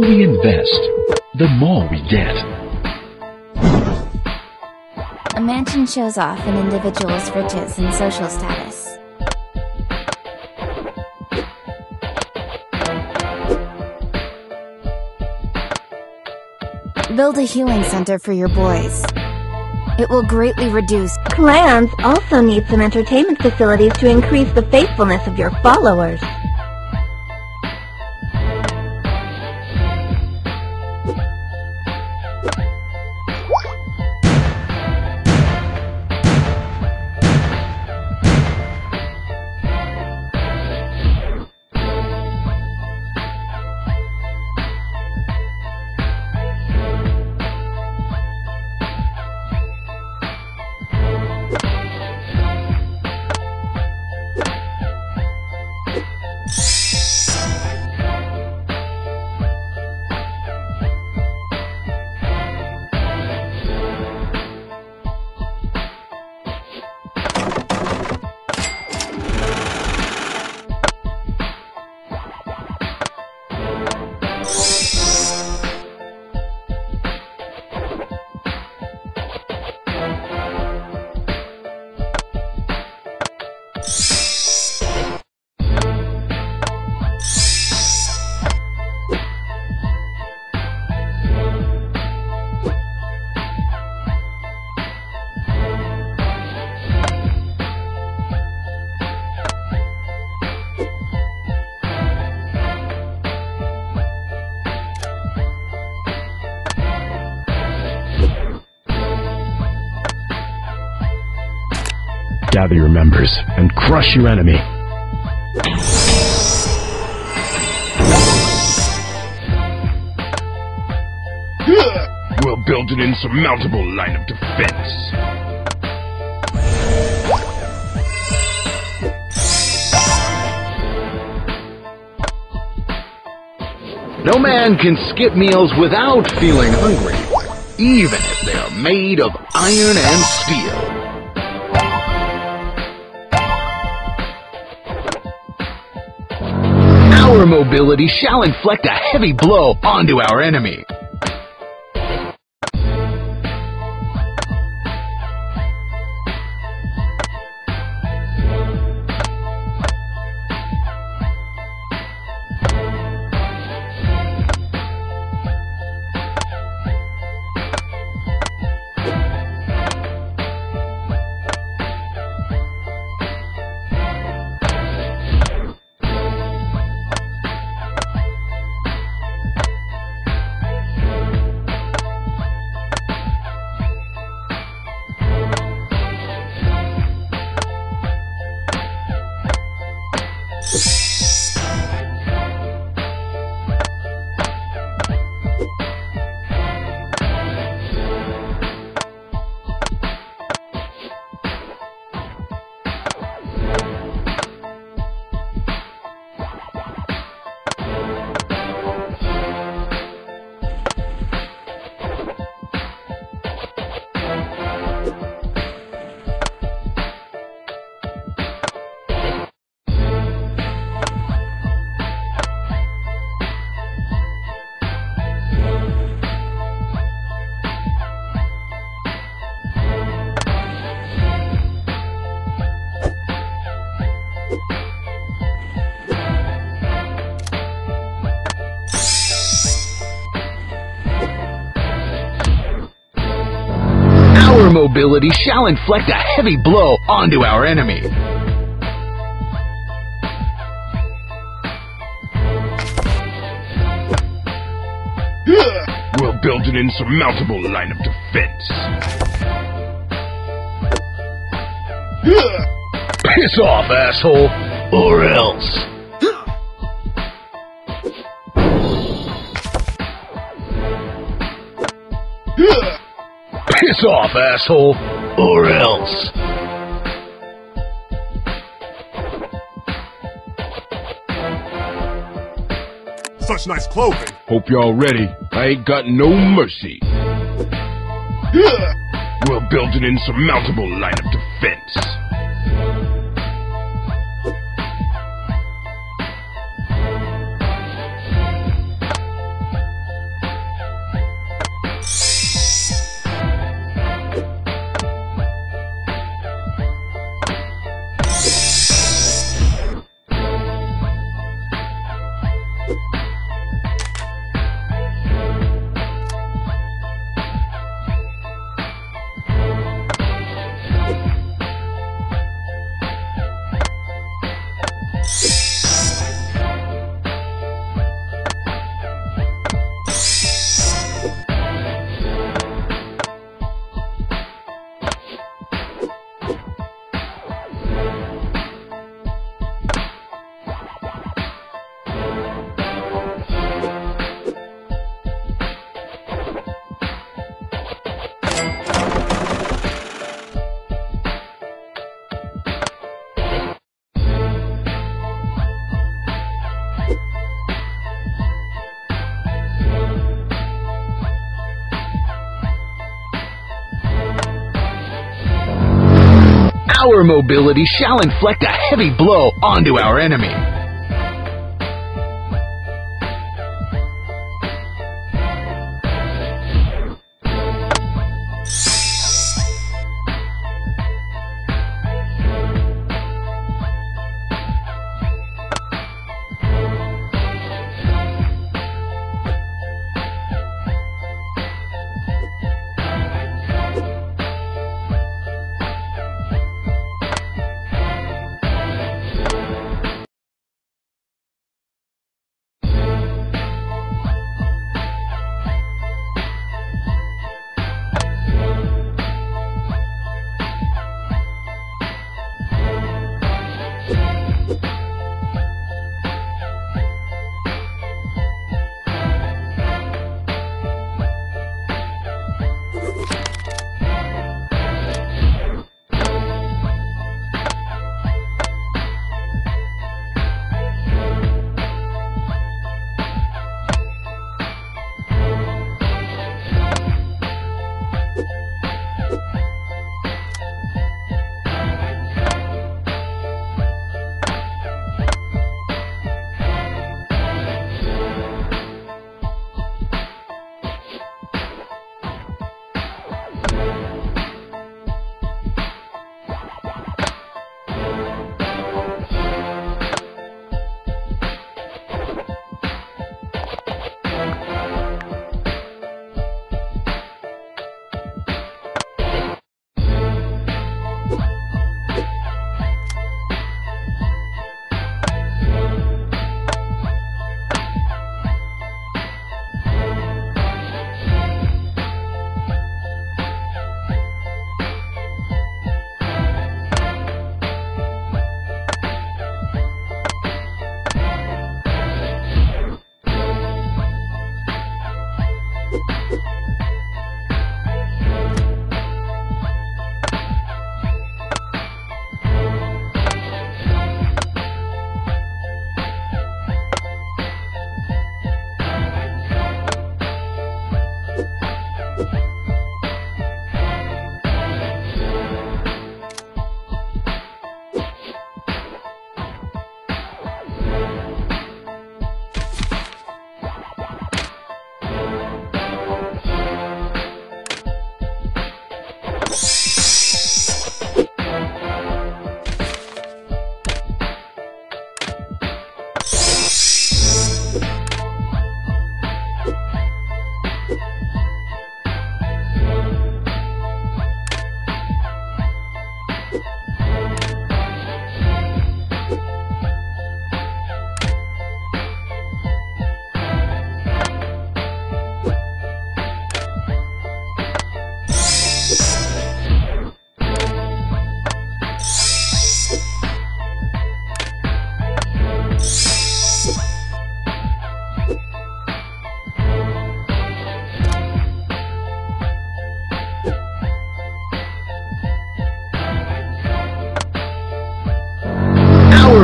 more we invest, the more we get. A mansion shows off an individual's riches and social status. Build a healing center for your boys. It will greatly reduce. Clans also need some entertainment facilities to increase the faithfulness of your followers. Gather your members and crush your enemy. We'll build an insurmountable line of defense. No man can skip meals without feeling hungry, even if they are made of iron and steel. Our mobility shall inflict a heavy blow onto our enemy. Mobility shall inflict a heavy blow onto our enemy. We'll build an insurmountable line of defense. Piss off, asshole, or else. Piss off, asshole, or else. Such nice clothing. Hope you're all ready. I ain't got no mercy. We'll build an insurmountable line of defense. Our mobility shall inflict a heavy blow onto our enemy.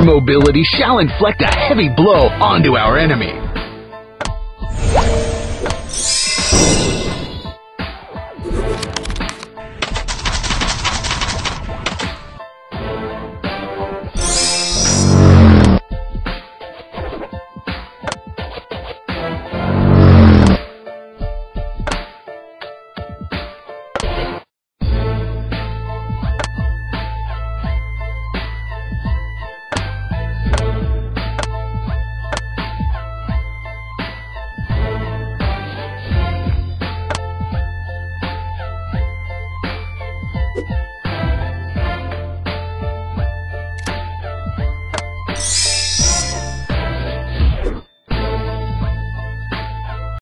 Mobility shall inflict a heavy blow onto our enemy.